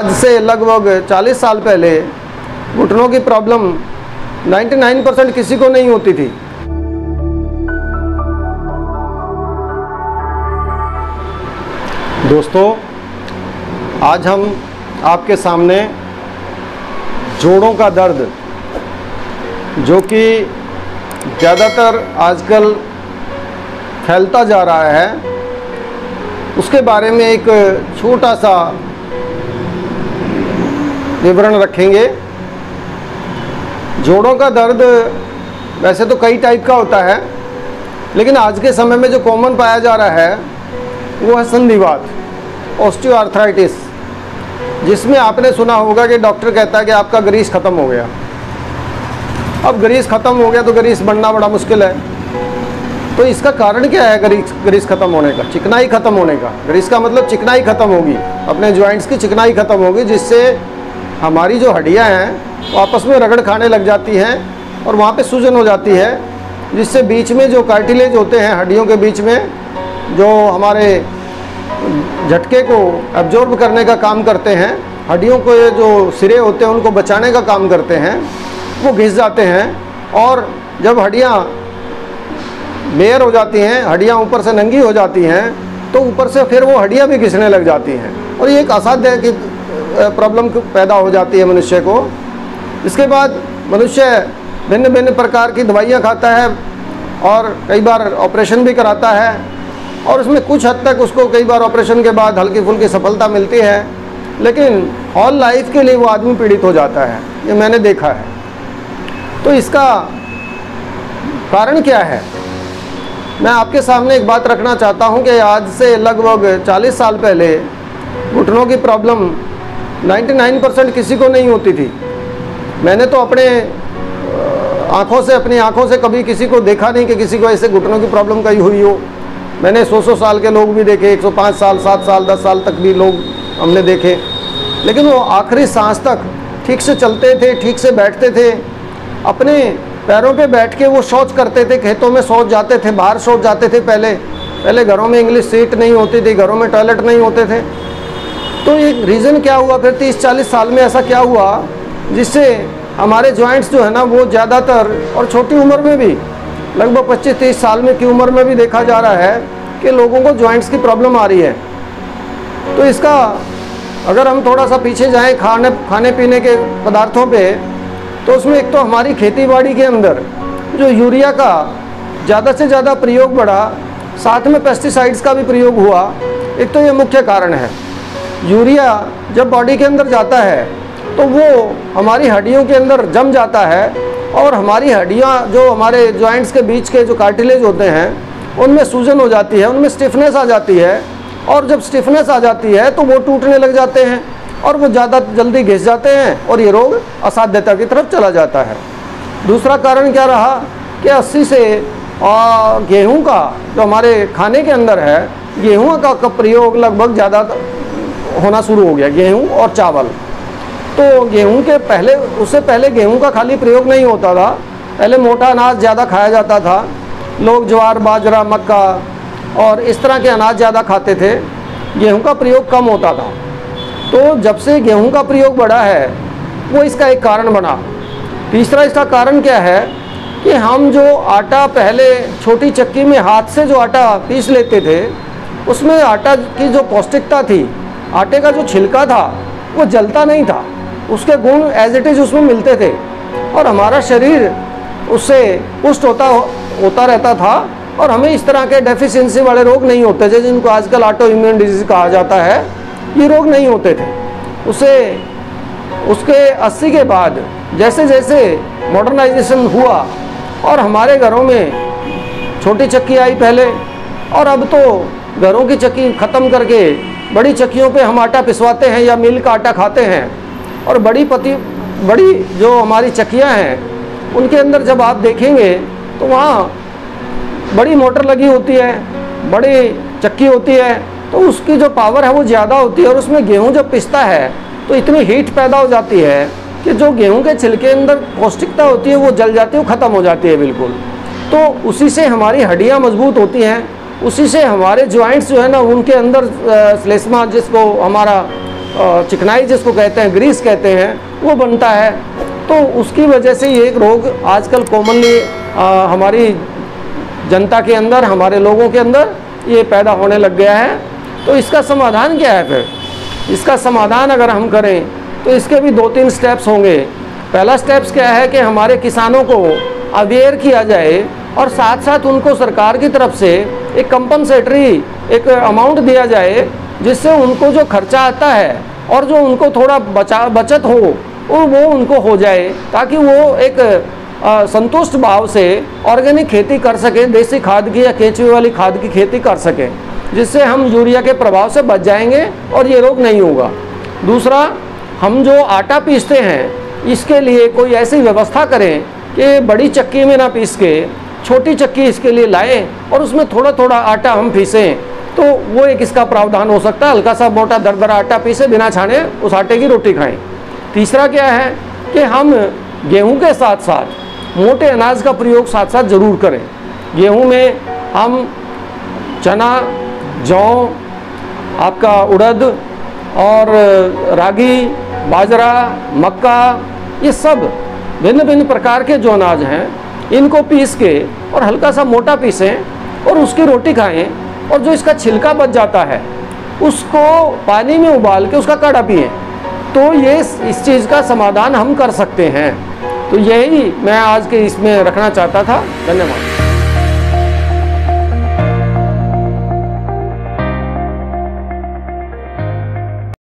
आज से लगभग 40 साल पहले घुटनों की प्रॉब्लम 99% किसी को नहीं होती थी। दोस्तों, आज हम आपके सामने जोड़ों का दर्द, जो कि ज़्यादातर आजकल फैलता जा रहा है, उसके बारे में एक छोटा सा विवरण रखेंगे। जोड़ों का दर्द वैसे तो कई टाइप का होता है, लेकिन आज के समय में जो कॉमन पाया जा रहा है वो है संधिवात, ऑस्टियोआर्थराइटिस, जिसमें आपने सुना होगा कि डॉक्टर कहता है कि आपका ग्रीस ख़त्म हो गया। अब ग्रीस ख़त्म हो गया तो ग्रीस बनना बड़ा मुश्किल है, तो इसका कारण क्या है? ग्रीस ख़त्म होने का, चिकनाई ख़त्म होने का, ग्रीस का मतलब चिकनाई ख़त्म होगी, अपने जॉइंट्स की चिकनाई ख़त्म होगी, जिससे हमारी जो हड्डियां हैं वो आपस में रगड़ खाने लग जाती हैं और वहाँ पे सूजन हो जाती है, जिससे बीच में जो कार्टिलेज होते हैं हड्डियों के बीच में, जो हमारे झटके को एब्जॉर्ब करने का काम करते हैं, हड्डियों को ये जो सिरे होते हैं उनको बचाने का काम करते हैं, वो घिस जाते हैं। और जब हड्डियाँ बेयर हो जाती हैं, हड्डियाँ ऊपर से नंगी हो जाती हैं, तो ऊपर से फिर वो हड्डियाँ भी घिसने लग जाती हैं और ये एक असाध्य की प्रॉब्लम पैदा हो जाती है मनुष्य को। इसके बाद मनुष्य भिन्न भिन्न प्रकार की दवाइयाँ खाता है और कई बार ऑपरेशन भी कराता है, और उसमें कुछ हद तक उसको कई बार ऑपरेशन के बाद हल्की फुल्की सफलता मिलती है, लेकिन ऑल लाइफ के लिए वो आदमी पीड़ित हो जाता है, ये मैंने देखा है। तो इसका कारण क्या है? मैं आपके सामने एक बात रखना चाहता हूँ कि आज से लगभग 40 साल पहले घुटनों की प्रॉब्लम 99% किसी को नहीं होती थी। मैंने तो अपनी आँखों से कभी किसी को देखा नहीं कि किसी को ऐसे घुटनों की प्रॉब्लम कहीं हुई हो। मैंने 100 साल के लोग भी देखे, 105 साल, 7 साल, 10 साल तक भी लोग हमने देखे, लेकिन वो आखिरी सांस तक ठीक से चलते थे, ठीक से बैठते थे, अपने पैरों पे बैठ के वो शौच करते थे, खेतों में शौच जाते थे, बाहर शौच जाते थे। पहले घरों में इंग्लिश सीट नहीं होती थी, घरों में टॉयलेट नहीं होते थे। तो एक रीज़न क्या हुआ फिर 30-40 साल में? ऐसा क्या हुआ जिससे हमारे जॉइंट्स जो है ना वो ज़्यादातर, और छोटी उम्र में भी, लगभग 25-30 साल में की उम्र में भी देखा जा रहा है कि लोगों को जॉइंट्स की प्रॉब्लम आ रही है। तो इसका अगर हम थोड़ा सा पीछे जाएं खाने पीने के पदार्थों पे, तो उसमें एक तो हमारी खेती बाड़ी के अंदर जो यूरिया का ज़्यादा से ज़्यादा प्रयोग बढ़ा, साथ में पेस्टिसाइड्स का भी प्रयोग हुआ। एक तो ये मुख्य कारण है। यूरिया जब बॉडी के अंदर जाता है तो वो हमारी हड्डियों के अंदर जम जाता है, और हमारी हड्डियाँ जो हमारे जॉइंट्स के बीच के जो कार्टिलेज होते हैं उनमें सूजन हो जाती है, उनमें स्टिफनेस आ जाती है, और जब स्टिफनेस आ जाती है तो वो टूटने लग जाते हैं और वो ज़्यादा जल्दी घिस जाते हैं, और ये रोग असाध्यता की तरफ चला जाता है। दूसरा कारण क्या रहा कि 80 से गेहूँ का, जो हमारे खाने के अंदर है, गेहूँ का प्रयोग लगभग ज़्यादा होना शुरू हो गया, गेहूं और चावल। तो गेहूं के पहले, उससे पहले गेहूं का खाली प्रयोग नहीं होता था, पहले मोटा अनाज ज़्यादा खाया जाता था, लोग ज्वार, बाजरा, मक्का और इस तरह के अनाज ज़्यादा खाते थे, गेहूं का प्रयोग कम होता था। तो जब से गेहूं का प्रयोग बढ़ा है वो इसका एक कारण बना। तीसरा इसका कारण क्या है कि हम जो आटा पहले छोटी चक्की में हाथ से जो आटा पीस लेते थे, उसमें आटा की जो पौष्टिकता थी, आटे का जो छिलका था वो जलता नहीं था, उसके गुण एज इट इज़ उसमें मिलते थे, और हमारा शरीर उससे पुष्ट होता रहता था, और हमें इस तरह के डेफिशिएंसी वाले रोग नहीं होते थे, जिनको आजकल ऑटो इम्यून डिजीज़ कहा जाता है, ये रोग नहीं होते थे उसके 80 के बाद जैसे जैसे मॉडर्नाइजेशन हुआ और हमारे घरों में छोटी चक्की आई पहले, और अब तो घरों की चक्की ख़त्म करके बड़ी चक्कियों पे हम आटा पिसवाते हैं या मिल का आटा खाते हैं, और बड़ी जो हमारी चक्कियाँ हैं उनके अंदर जब आप देखेंगे तो वहाँ बड़ी मोटर लगी होती है, बड़ी चक्की होती है, तो उसकी जो पावर है वो ज़्यादा होती है, और उसमें गेहूँ जब पिसता है तो इतनी हीट पैदा हो जाती है कि जो गेहूँ के छिलके अंदर पौष्टिकता होती है वो जल जाती है, वो ख़त्म हो जाती है बिल्कुल। तो उसी से हमारी हड्डियाँ मजबूत होती हैं, उसी से हमारे जॉइंट्स जो है ना उनके अंदर श्लेष्मा, जिसको हमारा चिकनाई जिसको कहते हैं, ग्रीस कहते हैं, वो बनता है। तो उसकी वजह से ये एक रोग आजकल कॉमनली हमारी जनता के अंदर, हमारे लोगों के अंदर ये पैदा होने लग गया है। तो इसका समाधान क्या है? फिर इसका समाधान अगर हम करें तो इसके भी 2-3 स्टेप्स होंगे। पहला स्टेप्स क्या है कि हमारे किसानों को अवेयर किया जाए और साथ साथ उनको सरकार की तरफ से एक कंपनसेटरी एक अमाउंट दिया जाए जिससे उनको जो खर्चा आता है और जो उनको थोड़ा बचत हो वो उनको हो जाए, ताकि वो एक संतुष्ट भाव से ऑर्गेनिक खेती कर सके, देसी खाद की या केचुए वाली खाद की खेती कर सके, जिससे हम यूरिया के प्रभाव से बच जाएंगे और ये रोग नहीं होगा। दूसरा, हम जो आटा पीसते हैं इसके लिए कोई ऐसी व्यवस्था करें कि बड़ी चक्की में ना पीस के छोटी चक्की इसके लिए लाए और उसमें थोड़ा थोड़ा आटा हम पीसें, तो वो एक इसका प्रावधान हो सकता है। हल्का सा मोटा दरदरा आटा पीसे, बिना छाने उस आटे की रोटी खाएं। तीसरा क्या है कि हम गेहूं के साथ साथ मोटे अनाज का प्रयोग साथ साथ ज़रूर करें। गेहूं में हम चना, जौ, आपका उड़द और रागी, बाजरा, मक्का, ये सब भिन्न भिन्न प्रकार के जो अनाज हैं इनको पीस के और हल्का सा मोटा पीसें और उसकी रोटी खाएं, और जो इसका छिलका बच जाता है उसको पानी में उबाल के उसका काढ़ा पिएं। तो ये इस चीज़ का समाधान हम कर सकते हैं। तो यही मैं आज के इसमें रखना चाहता था। धन्यवाद।